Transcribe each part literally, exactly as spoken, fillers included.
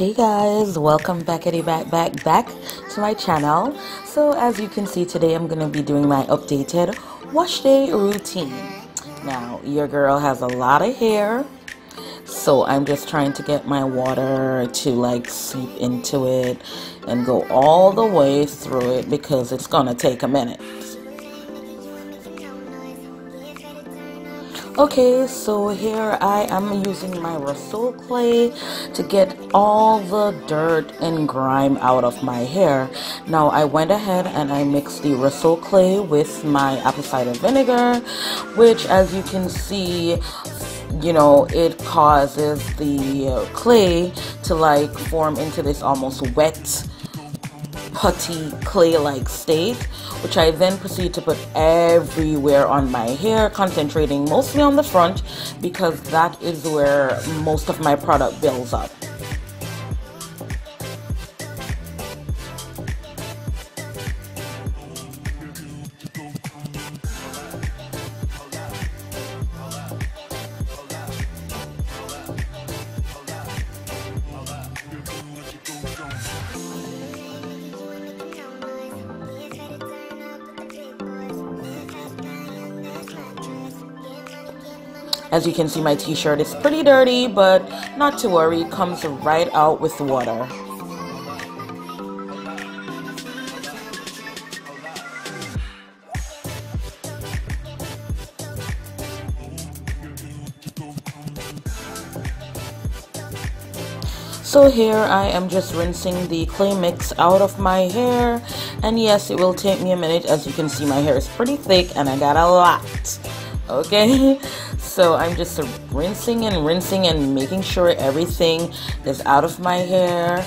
Hey guys, welcome back back back back to my channel. So as you can see, today I'm gonna be doing my updated wash day routine. Now your girl has a lot of hair, so I'm just trying to get my water to like seep into it and go all the way through it because it's gonna take a minute. Okay, so here I am using my Rhassoul clay to get all the dirt and grime out of my hair. Now I went ahead and I mixed the Rhassoul clay with my apple cider vinegar, which as you can see, you know, it causes the clay to like form into this almost wet putty clay-like state, which I then proceed to put everywhere on my hair, concentrating mostly on the front because that is where most of my product builds up. As you can see, my t-shirt is pretty dirty, but not to worry, it comes right out with water. So here I am just rinsing the clay mix out of my hair, and yes, it will take me a minute. As you can see, my hair is pretty thick and I got a lot. Okay, so I'm just rinsing and rinsing and making sure everything is out of my hair.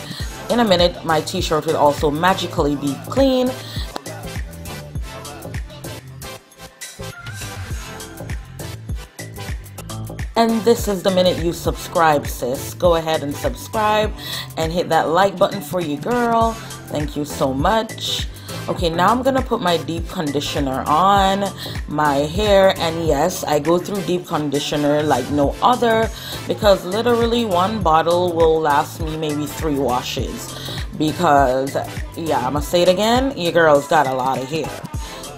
In a minute, my t-shirt will also magically be clean. And this is the minute you subscribe, sis. Go ahead and subscribe and hit that like button for you, girl. Thank you so much. Okay, now I'm gonna put my deep conditioner on my hair, and yes, I go through deep conditioner like no other because literally one bottle will last me maybe three washes because, yeah, I'm gonna say it again, your girl's got a lot of hair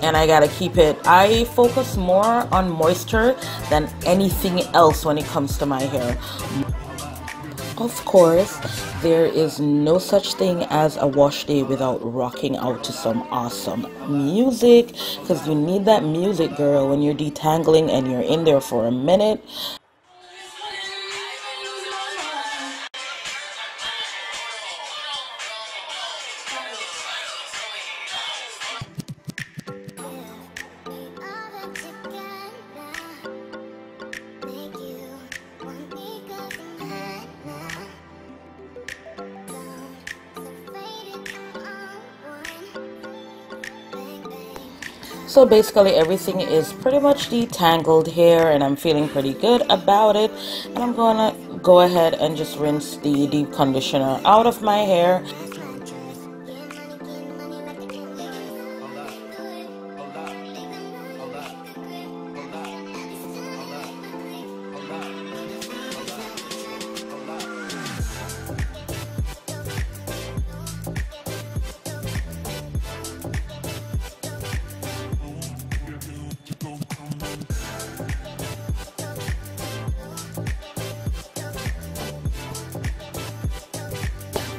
and I gotta keep it. I focus more on moisture than anything else when it comes to my hair. Of course, there is no such thing as a wash day without rocking out to some awesome music, because you need that music, girl, when you're detangling and you're in there for a minute. So basically everything is pretty much detangled here and I'm feeling pretty good about it, and I'm gonna go ahead and just rinse the deep conditioner out of my hair.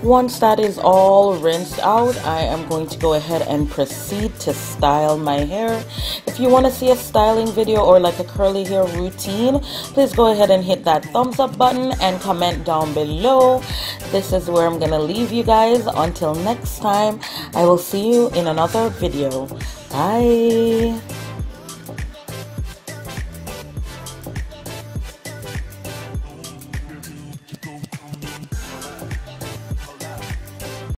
Once that is all rinsed out, I am going to go ahead and proceed to style my hair. If you want to see a styling video or like a curly hair routine, please go ahead and hit that thumbs up button and comment down below. This is where I'm gonna leave you guys. Until next time, I will see you in another video. Bye.